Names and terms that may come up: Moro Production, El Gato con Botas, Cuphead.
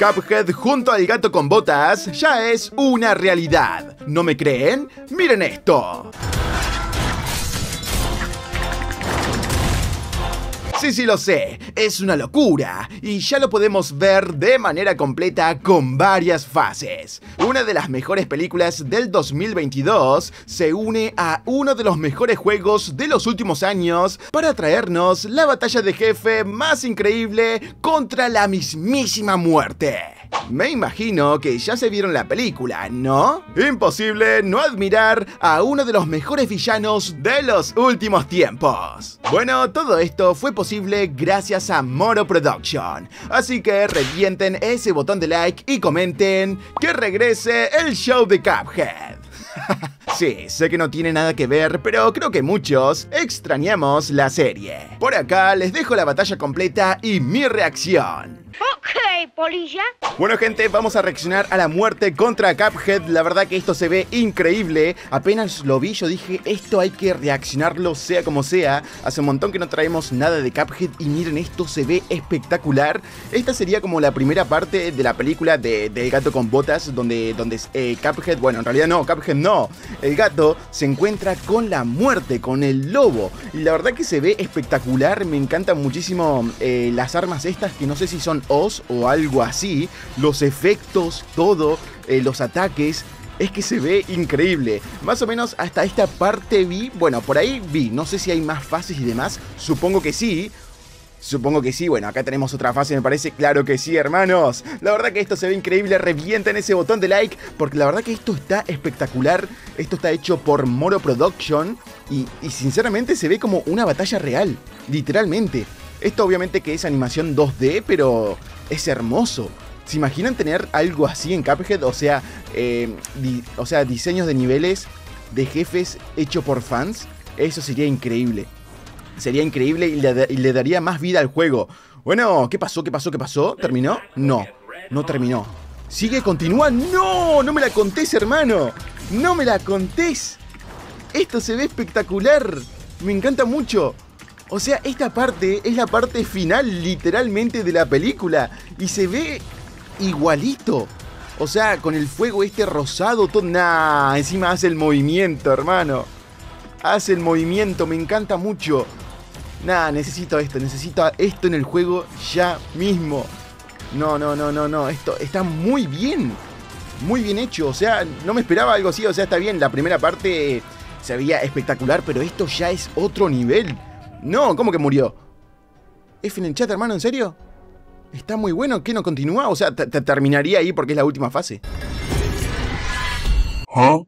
Cuphead junto al gato con botas ya es una realidad. ¿No me creen? ¡Miren esto! Sí, lo sé, es una locura y ya lo podemos ver de manera completa con varias fases. Una de las mejores películas del 2022 se une a uno de los mejores juegos de los últimos años para traernos la batalla de jefe más increíble contra la mismísima muerte. Me imagino que ya se vieron la película, ¿no? Imposible no admirar a uno de los mejores villanos de los últimos tiempos. Bueno, todo esto fue posible gracias a Moro Production. Así que revienten ese botón de like y comenten que regrese el show de Cuphead. Sí, sé que no tiene nada que ver, pero creo que muchos extrañamos la serie. Por acá les dejo la batalla completa y mi reacción. Ok, polilla. Bueno, gente, vamos a reaccionar a la muerte contra Cuphead. La verdad que esto se ve increíble. Apenas lo vi, yo dije, esto hay que reaccionarlo sea como sea. Hace un montón que no traemos nada de Cuphead y miren, esto se ve espectacular. Esta sería como la primera parte de la película de El Gato con Botas, donde Cuphead, bueno, en realidad no, Cuphead no. El gato se encuentra con la muerte, con el lobo. Y la verdad que se ve espectacular. Me encantan muchísimo las armas estas, que no sé si son os o algo así, los efectos, todo, los ataques, es que se ve increíble. Más o menos hasta esta parte vi, bueno, por ahí vi, no sé si hay más fases y demás, supongo que sí. Supongo que sí, bueno, acá tenemos otra fase, me parece, claro que sí, hermanos. La verdad que esto se ve increíble, revienten ese botón de like, porque la verdad que esto está espectacular. Esto está hecho por Moro Production y sinceramente se ve como una batalla real, literalmente. Esto obviamente que es animación 2D, pero es hermoso. ¿Se imaginan tener algo así en Cuphead? O sea, diseños de niveles de jefes hecho por fans. Eso sería increíble. Sería increíble y le daría más vida al juego. Bueno, ¿qué pasó? ¿Qué pasó? ¿Qué pasó? ¿Terminó? No, no terminó. ¿Sigue? ¿Continúa? ¡No! ¡No me la contés, hermano! ¡No me la contés! Esto se ve espectacular. Me encanta mucho. O sea, esta parte es la parte final, literalmente, de la película. Y se ve igualito. O sea, con el fuego este rosado, todo... Nah, encima hace el movimiento, hermano. Hace el movimiento, me encanta mucho. Nah, necesito esto en el juego ya mismo. No, esto está muy bien. Muy bien hecho, o sea, no me esperaba algo así. O sea, está bien, la primera parte se veía espectacular, pero esto ya es otro nivel. No, ¿cómo que murió? F en el chat, hermano, ¿en serio? Está muy bueno, ¿qué no continúa? O sea, terminaría ahí porque es la última fase. ¿Oh?